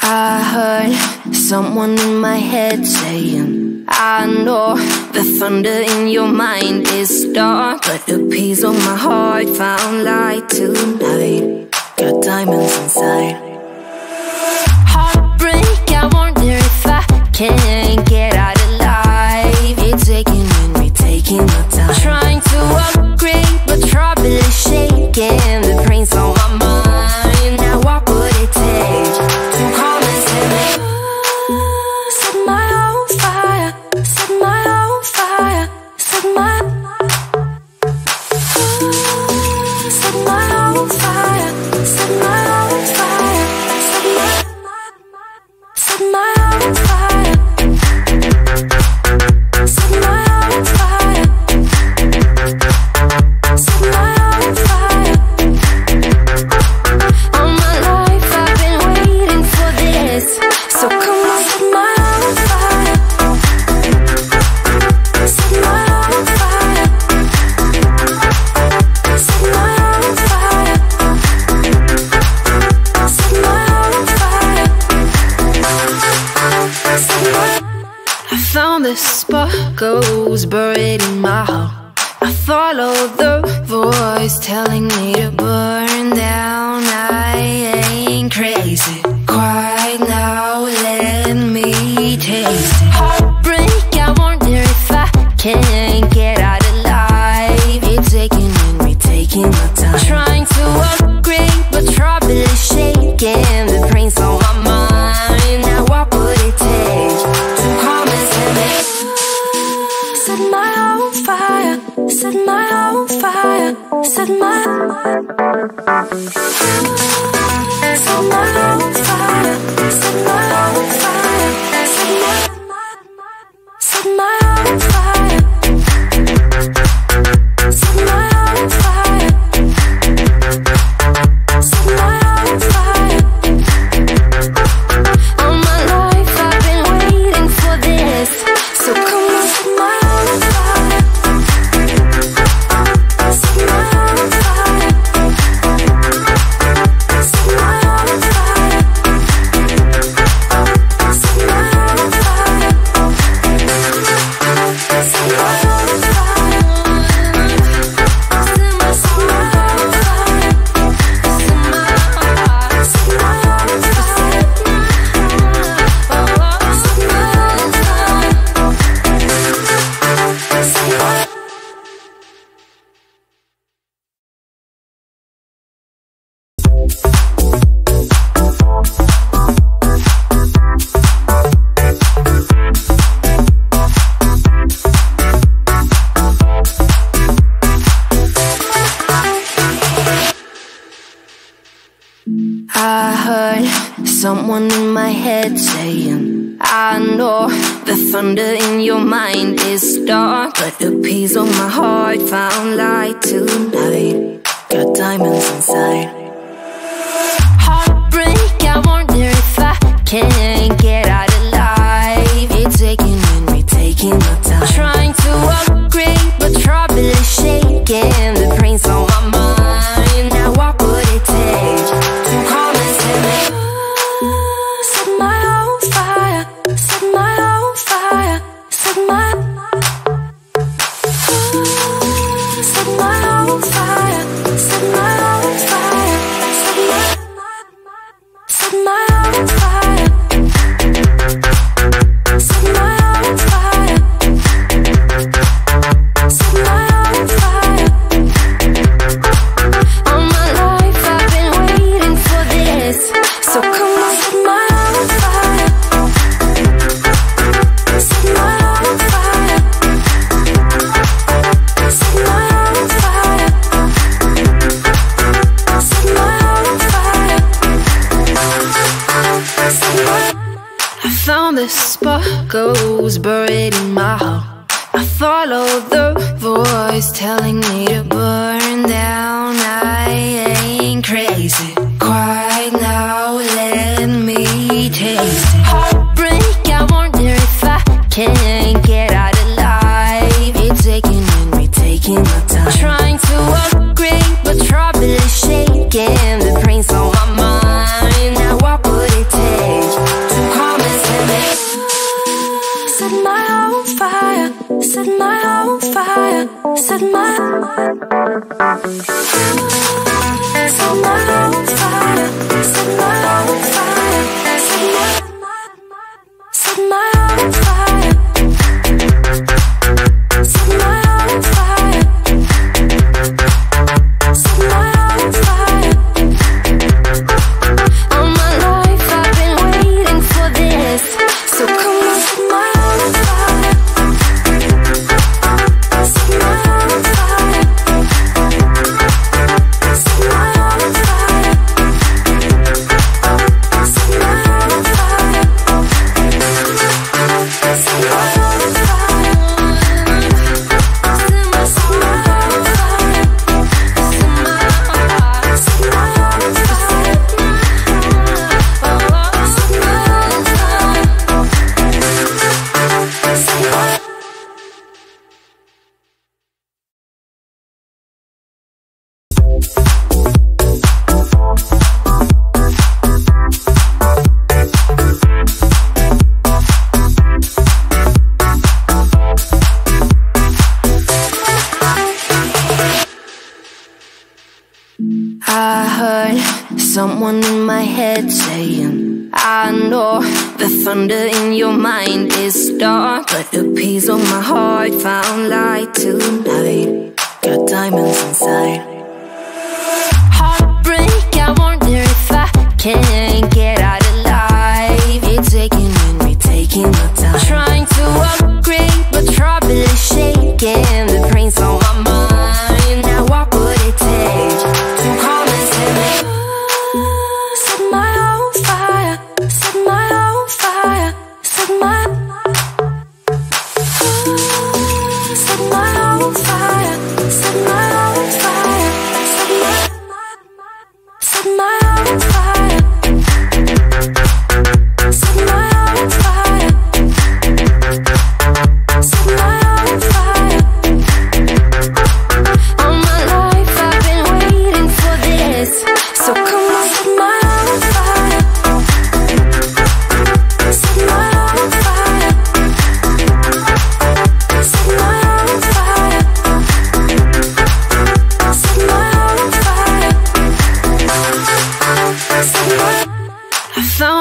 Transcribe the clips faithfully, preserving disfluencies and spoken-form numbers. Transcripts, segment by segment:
I heard someone in my head saying, I know the thunder in your mind is dark, but the peace of my heart found light tonight. Got diamonds inside. Heartbreak, I wonder if I can get out alive. You're taking and we're taking our time, trying to upgrade, but trouble is shaking the brains on my mind. Now what would it take? The sparkles buried in my heart. I follow the voice telling me to burn down. I ain't crazy quite now, let me taste it. Heartbreak, I wonder if I can get out alive. You're taking and we're taking our time, trying to upgrade, but trouble is shaking the brains on my mind. Now what would it take? Set my heart on fire, set my heart on fire, set my heart on fire, set my heart on fire, set my heart on fire, set my set my heart on fire, set my heart on fire, set my heart on fire. All my life I've been waiting for this, so come on, set my someone in my head saying, I know the thunder in your mind is dark, but the peace of my heart found light tonight. Got diamonds inside. Heartbreak, I wonder if I can get out alive. You're taking and we're taking our time, trying to upgrade, but trouble is shaking the brains on my mind. Now what would it take to come and save me? The sparkles buried in my heart. I follow the voice telling me to burn down. I ain't crazy quite now, let me taste it. Heartbreak, I wonder if I can get out alive. You're taking and we're taking our time, trying to upgrade, but trouble is shaking the brains on my mind. Now what would it take? Someone in my head saying, I know the thunder in your mind is dark, but the peace of my heart found light tonight. Got diamonds inside. Heartbreak, I wonder if I can get out alive. You're taking and we're taking our time, trying to upgrade, but trouble is shaking. The brains on my mind. Now what would it take to come and save me?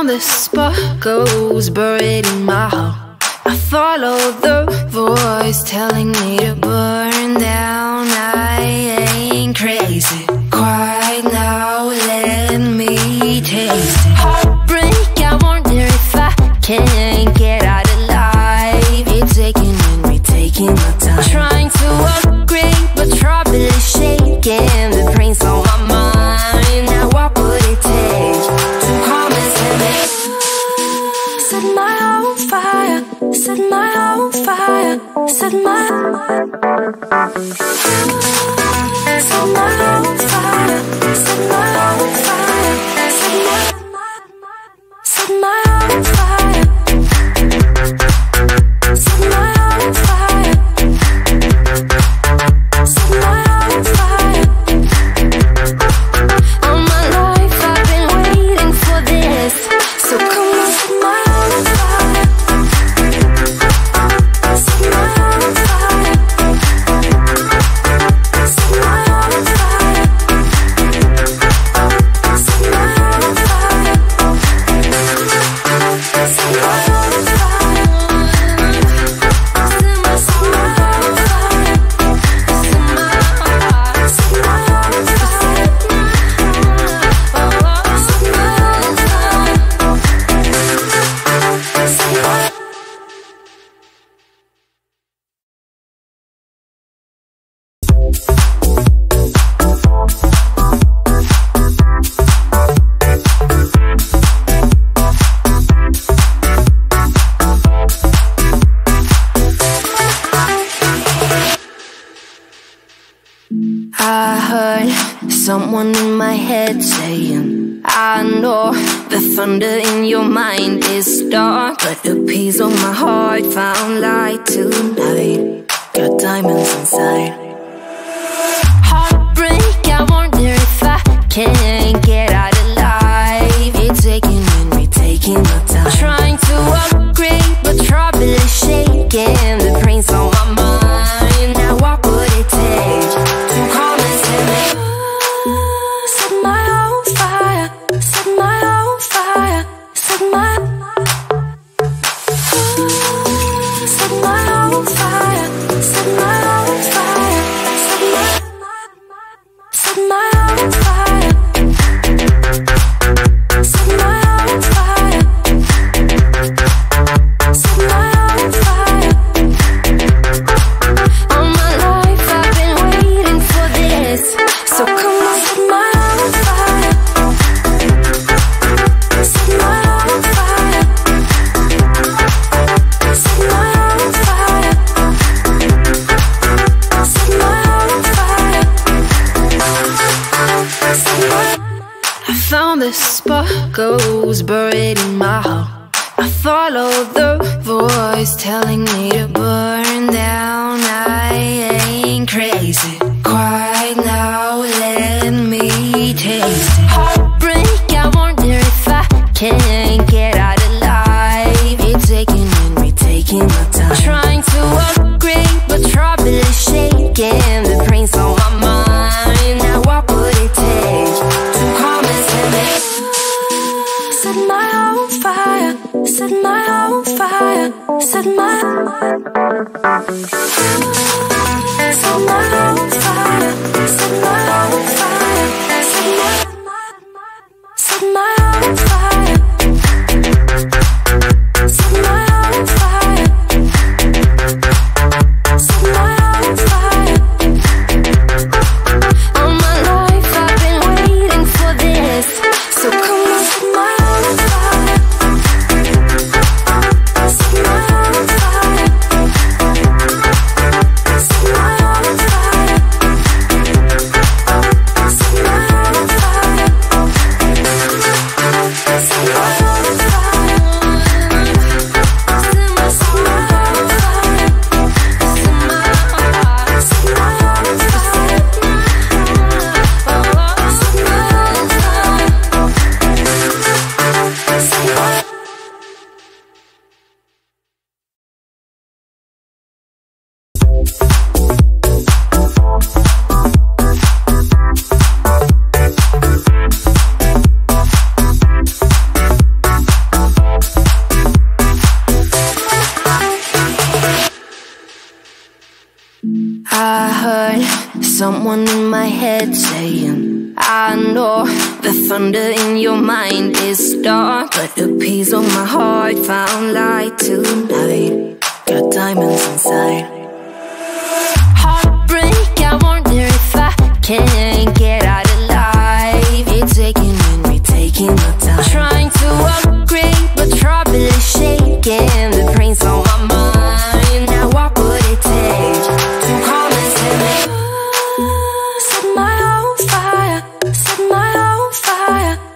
The sparkles buried in my heart. I follow the voice telling me to burn down. I ain't crazy quite now, let me taste it. Heartbreak, I wonder if I can get out alive. You're taking and we're taking our time, trying to upgrade, but trouble is shaking. The brains on my mind. Now what would it take to come and save me? Set my heart on fire, set my heart on fire, set my set my heart on fire, set my heart on fire, set my set my heart on fire, set my heart on fire, set my heart on fire. All my life I've been waiting for this, so come on, set my someone in my head saying, I know the thunder in your mind is dark, but the peace of my heart found light tonight. Got diamonds inside. Heartbreak, I wonder if I can get out alive. You're taking and we're taking our time, trying to upgrade, but trouble is shaking. The brains on my mind. Now what would it take echoes buried in my heart. I follow the voice telling me to burn down. I ain't crazy quite now, let me taste it. Heartbreak, I wonder if I can get out alive. It's taking and retaking my time, trying to upgrade but trouble is shaking. The brain's on my mind. Now what would it take to calm this and make? Set my heart on fire, set my heart on fire, set my set my heart on fire, set my heart on fire, set my set my heart on fire, set my heart on fire, set my heart on fire. All my life I've been waiting for this, so come on, set my heart on fire, set my heart on fire, set my heart on fire, set my heart on fire, set my heart on fire, set my heart on fire, set my heart on fire, set my heart on fire, set my heart on fire. I heard someone in my head saying, I know the thunder in your mind is dark, but the peace of my heart found light tonight. Got diamonds inside. Heartbreak, I wonder if I can get out alive. It's taking and retaking my time, trying to upgrade but trouble is shaking. The brain's on my mind. Now what would it take to calm and set me? Set my heart on fire, set my heart on fire, set my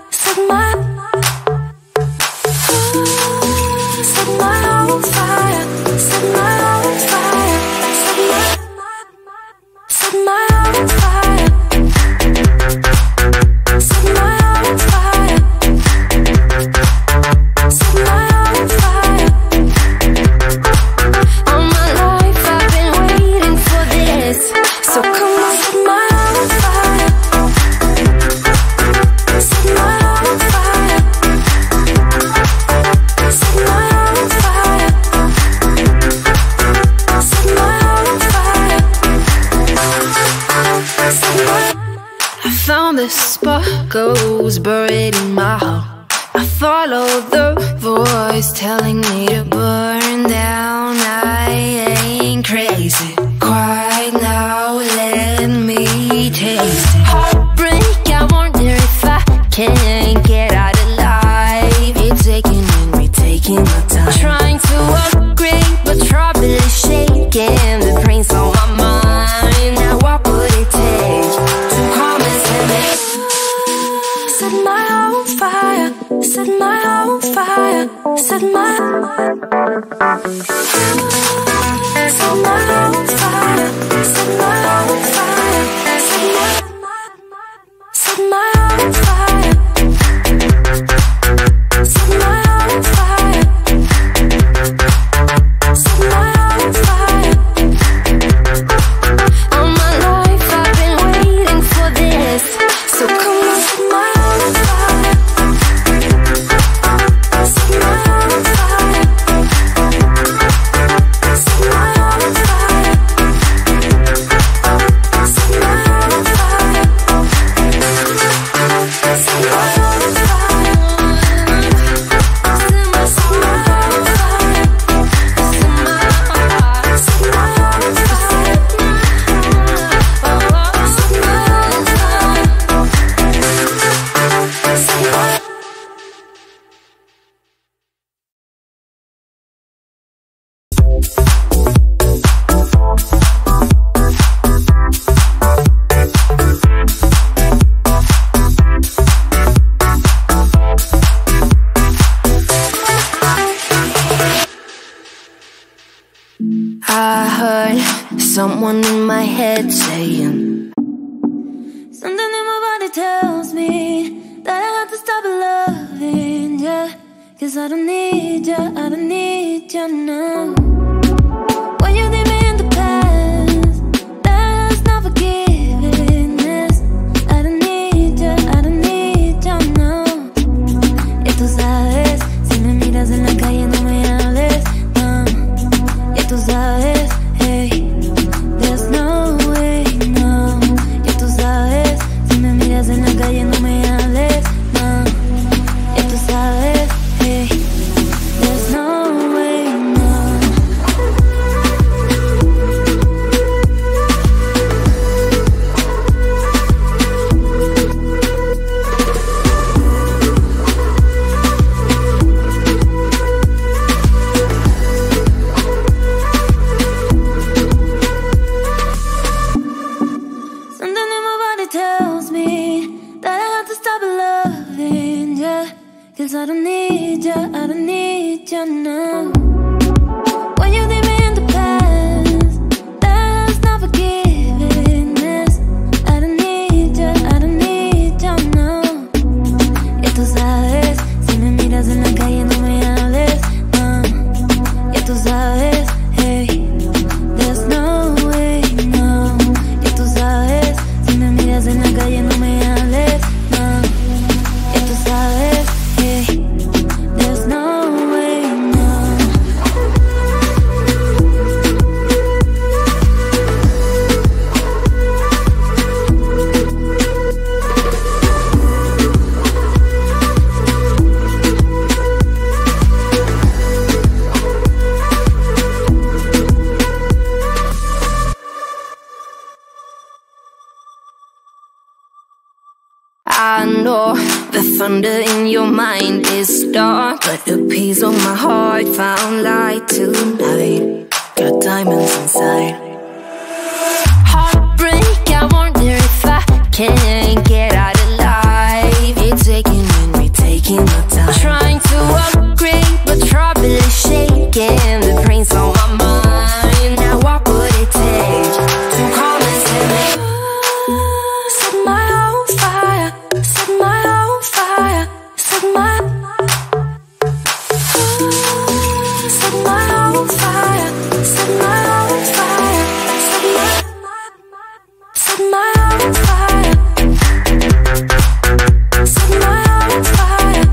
set my heart on fire, set my heart on fire, set my set my heart on fire, set my heart on fire, set my heart on fire. All my life I've been waiting for this, so come on, set my heart on fire, set my heart on fire, set my heart on fire, set my heart on fire, set my heart on fire. I found the sparkles buried in my heart. I follow the voice telling me to burn down. I ain't crazy quite now, let me taste it. Heartbreak, I wonder if I can get out alive. It's taking and retaking my time, trying to upgrade but trouble is shaking. The brain's on my mind. Now what would it take to calm and set me? Set my heart on fire, set my heart on fire, set my set my heart on fire, set my heart on fire, set my set my heart on fire, set my heart on fire, set my heart on fire. All my life I've been waiting for this, so come on, set my heart on fire, set my heart on fire, set my heart on fire, set my heart on fire, set someone in my head saying something in my body tells me that I have to stop loving ya, cause I don't need ya, I don't need ya now. When you leave me in the past, that's not forgiveness. I don't need ya, I don't need ya now. Ya tú sabes, si me miras en la calle no me hables, no. Ya tú sabes. I know the thunder in your mind is dark, but the peace of my heart found light tonight. Got diamonds inside. Heartbreak, I wonder if I can get out alive. You're taking and we're taking our time, trying to upgrade, but trouble is shaking the brains on my mind. Now what would it take to come and save me? Set my own fire, set my own fire, set my ooh, set my own fire, set my own fire, set my set my own fire, set my own fire, set my own fire.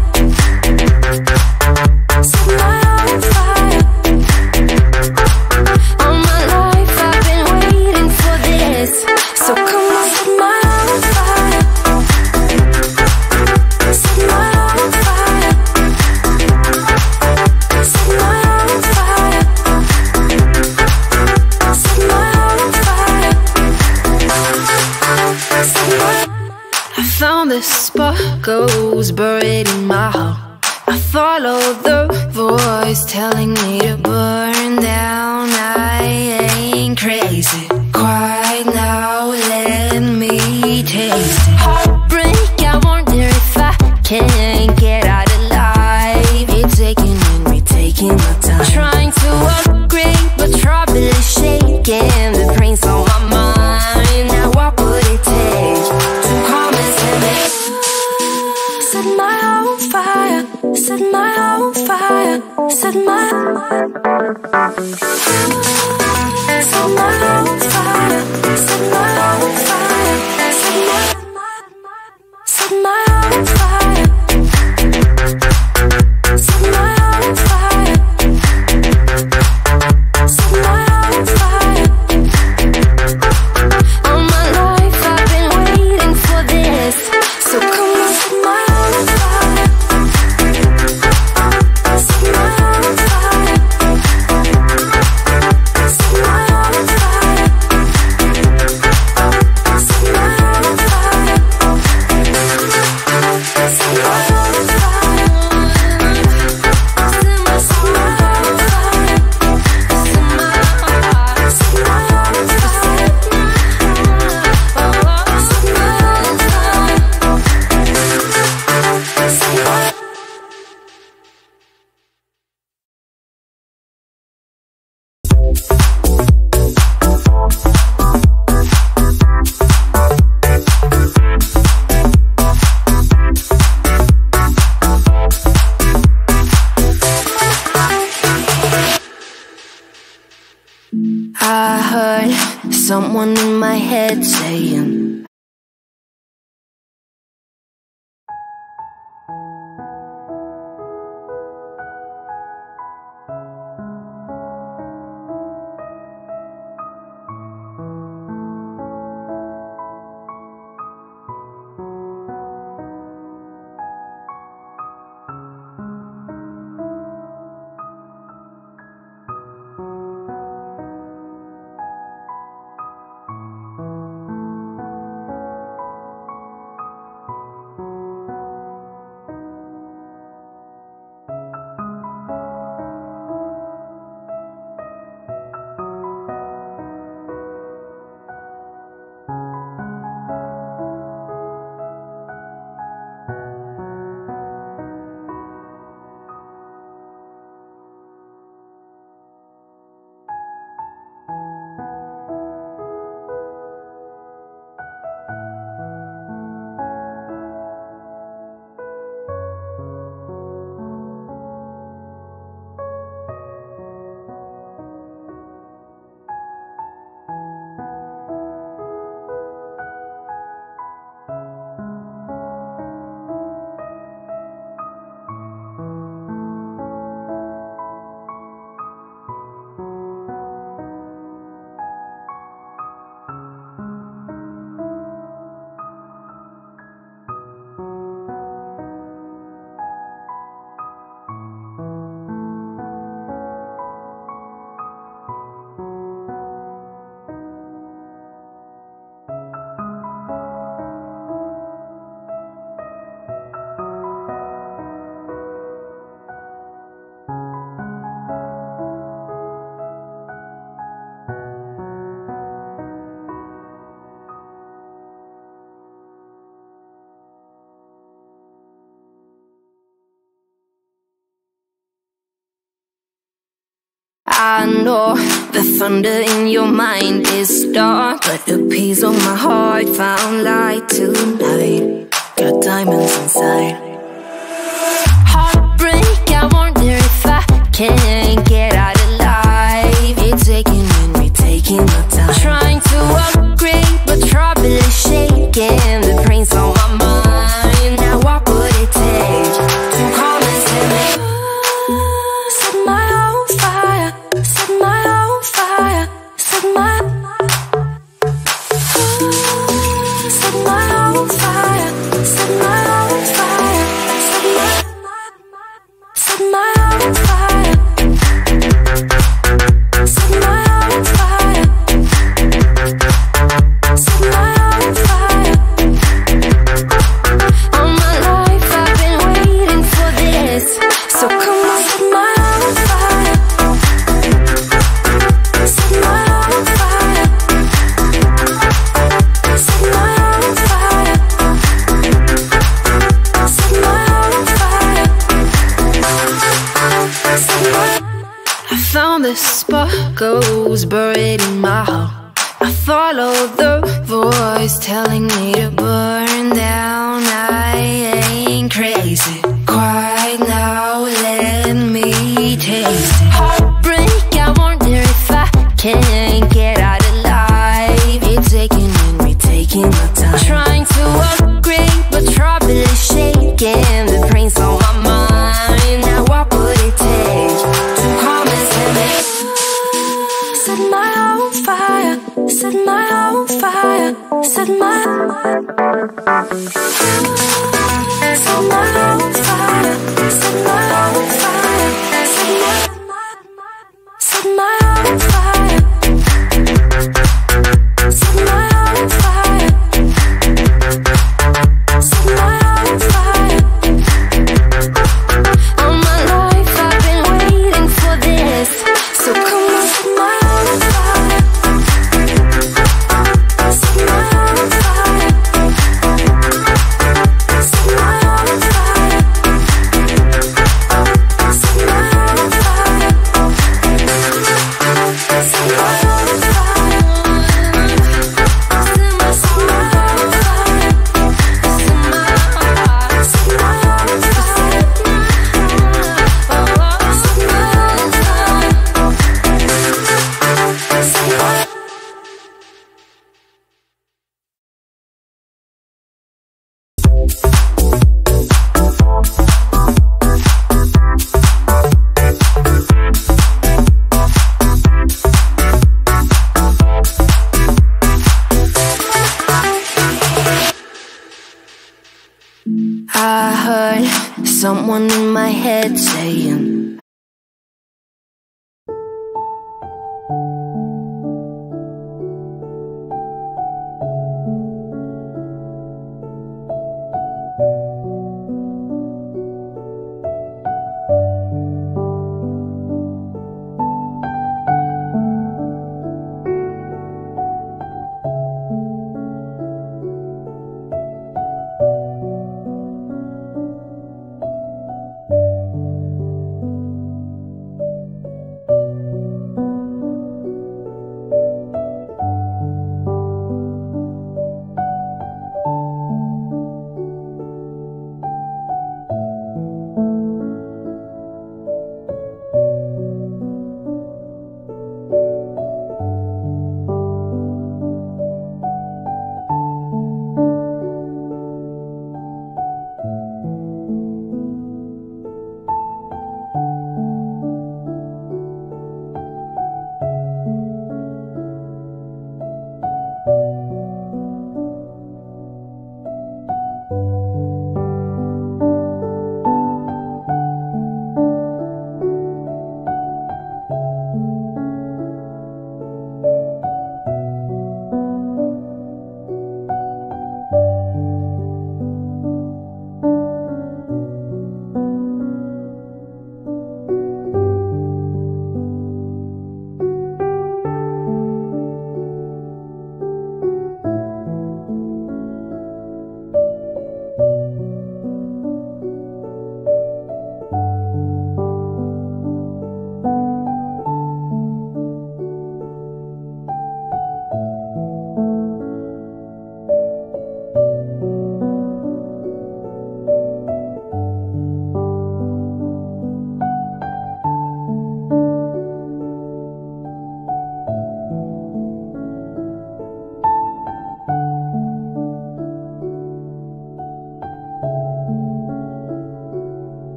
All my life I've been waiting for this, so come on, set my the sparkles buried in my heart. I follow the voice telling me to burn down. I ain't crazy quite now, let me taste it. Heartbreak, I wonder if I can get out alive. You're taking and we're taking our time, trying to upgrade, but trouble is shaking the brains on my mind. Now what would it take to come and save me? Set my own fire, set my own fire, set my set my own fire, set my own fire, set my set my own fire, set my own fire, set my own fire. All my life I've been waiting for this, so come on, set my I someone in my head saying, I know the thunder in your mind is dark, but the peace of my heart found light tonight. Got diamonds inside. Heartbreak, I wonder if I can get out alive. You're taking and we're taking my time, trying to upgrade, but trouble is shaking the brains on my mind. Now what would it take to come and save me? Set my own fire, set my own fire, set my ooh, set my own fire, set my own fire, set my set my own fire, set my own fire, set my own fire. All my life I've been waiting for this, so come on, set my own fire. Set my own fire. Set my own fire. Set my own fire. Set my- I found the sparkles buried in my heart. I follow the voice telling me to burn down. I ain't crazy quite now. Let me taste it. Heartbreak, I wonder if I can't get out alive. You're taking and we're taking my time, trying to upgrade, but trouble is shaking the brains on my mind. Now what would it take to come and save me? Set my own fire, set my own fire, set my someone in my head saying,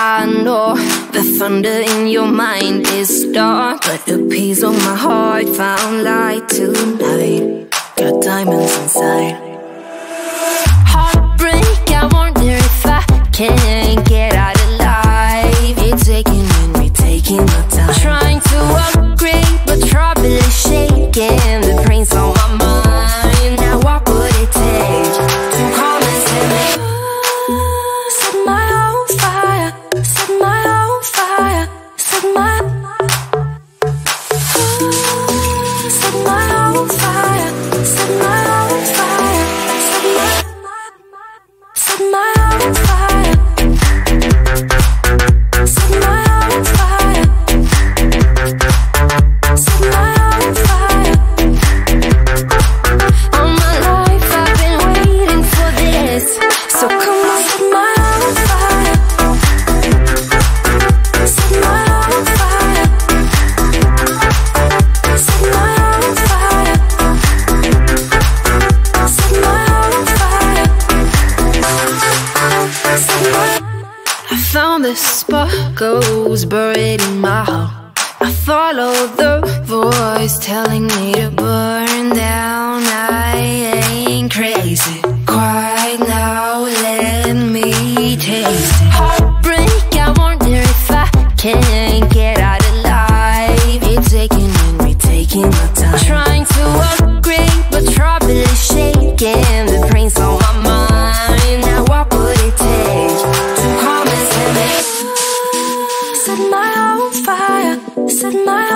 I know the thunder in your mind is dark, but a piece of my heart found light tonight. Got diamonds inside. Heartbreak, I wonder if I can get out alive. You're taking and we're taking the time. Trying to upgrade, but trouble is shaking. The brain's on my mind. Now what would it take to come and save me? Set my whole fire. echoes buried in my heart. I follow the voice telling me to burn down. I ain't crazy quite now, let me taste it. Heartbreak, I wonder if I can get out alive. You're taking and retaking my time, trying to upgrade but trouble is shaking the brains on my mind. Now what would it take to calm and set me? Set my heart on fire, set my heart